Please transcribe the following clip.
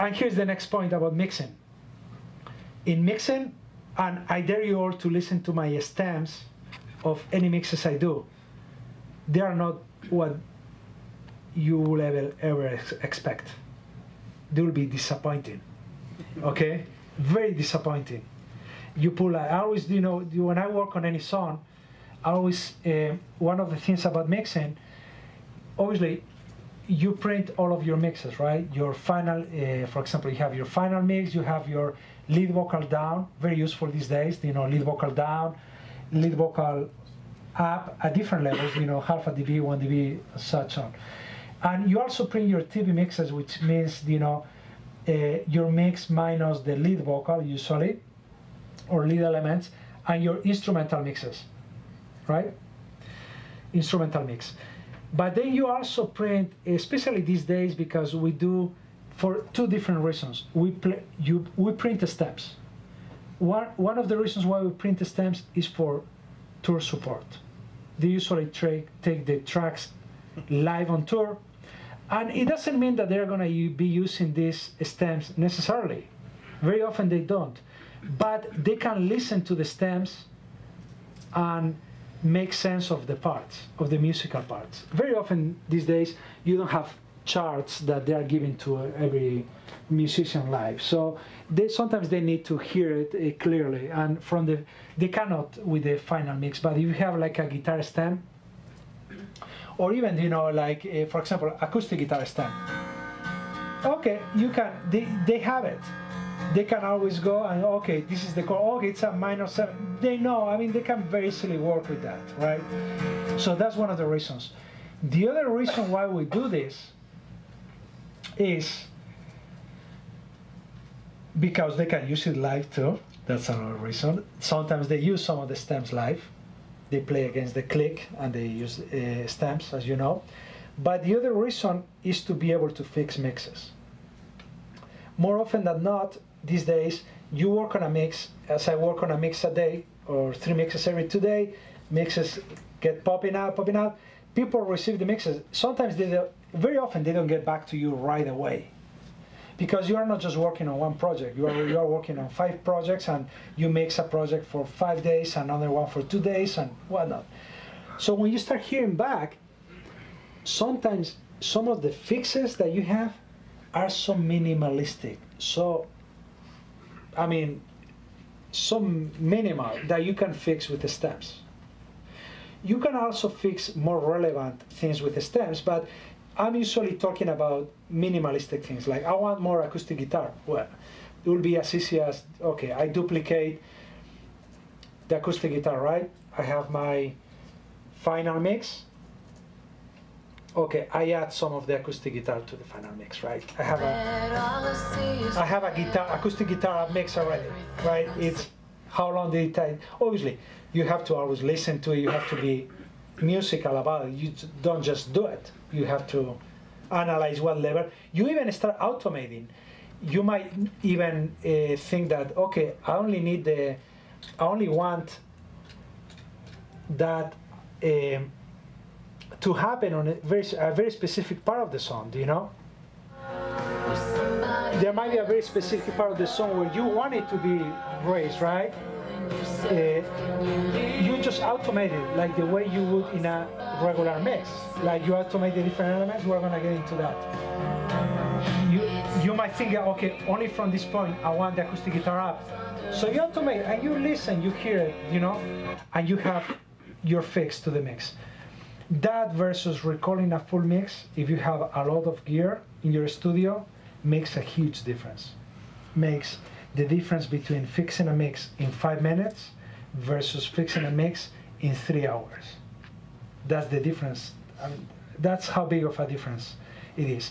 And here's the next point about mixing. In mixing, and I dare you all to listen to my stems of any mixes I do, they are not what you will ever expect. They will be disappointing, okay? Very disappointing. You pull, I always, you know, when I work on any song, I always, one of the things about mixing, obviously, you print all of your mixes, right? Your final, for example, you have your final mix, you have your lead vocal down, very useful these days, you know, lead vocal down, lead vocal up at different levels, you know, half a dB, 1 dB, such on. And you also print your TV mixes, which means, you know, your mix minus the lead vocal, usually, or lead elements, and your instrumental mixes, right? Instrumental mix. But then you also print, especially these days, because we do for two different reasons. We print the stems. One of the reasons why we print the stems is for tour support. They usually take the tracks live on tour, and it doesn't mean that they're going to be using these stems necessarily. Very often they don't, but they can listen to the stems and make sense of the parts, of the musical parts. Very often these days, you don't have charts that they are giving to every musician live. So sometimes they need to hear it clearly, and from they cannot with the final mix. But if you have like a guitar stem, or even, you know, like, for example, acoustic guitar stem. Okay, you can, they have it. They can always go and, okay, this is the chord, okay, it's a minor 7. They know, I mean, they can very easily work with that, right? So that's one of the reasons. The other reason why we do this is because they can use it live too. That's another reason. Sometimes they use some of the stems live. They play against the click and they use stems, as you know. But the other reason is to be able to fix mixes. More often than not, these days, you work on a mix, as I work on a mix a day, or 3 mixes every 2 days, mixes get popping out, people receive the mixes. Sometimes, very often, they don't get back to you right away. Because you are not just working on one project, you are working on 5 projects, and you mix a project for 5 days, another one for 2 days, and whatnot. So when you start hearing back, sometimes some of the fixes that you have are so minimalistic, so I mean, so minimal that you can fix with the stems. You can also fix more relevant things with the stems, but I'm usually talking about minimalistic things, like I want more acoustic guitar. Well, it will be as easy as, okay, I duplicate the acoustic guitar, right? I have my final mix. Okay, I add some of the acoustic guitar to the final mix, right? I have a guitar, acoustic guitar mix already, right? It's how long did it take? Obviously, you have to always listen to it. You have to be musical about it. You don't just do it. You have to analyze what level. You even start automating. You might even think that, okay, I only want that. To happen on a very specific part of the song, do you know? There might be a very specific part of the song where you want it to be raised, right? You just automate it like the way you would in a regular mix. Like you automate the different elements, we're gonna get into that. You might think, okay, only from this point I want the acoustic guitar up. So you automate and you listen, you hear it, you know? And you have your fix to the mix. That versus recalling a full mix, if you have a lot of gear in your studio, makes a huge difference. Makes the difference between fixing a mix in 5 minutes versus fixing a mix in 3 hours. That's the difference. That's how big of a difference it is.